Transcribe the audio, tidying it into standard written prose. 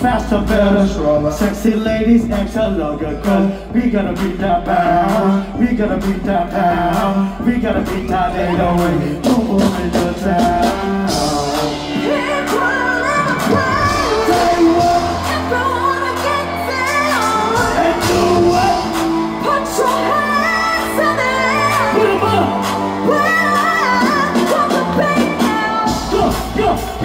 Faster, better, stroller. Sexy ladies, extra longer. Cause we gonna beat that pound. We gonna beat that pound. We gonna beat that 808. Boom, boom in the town. Can't crawl in the crowd. Say what? Everyone get down. And do what? Put your hands in the air. Put them up. Well, I got the big now. Go,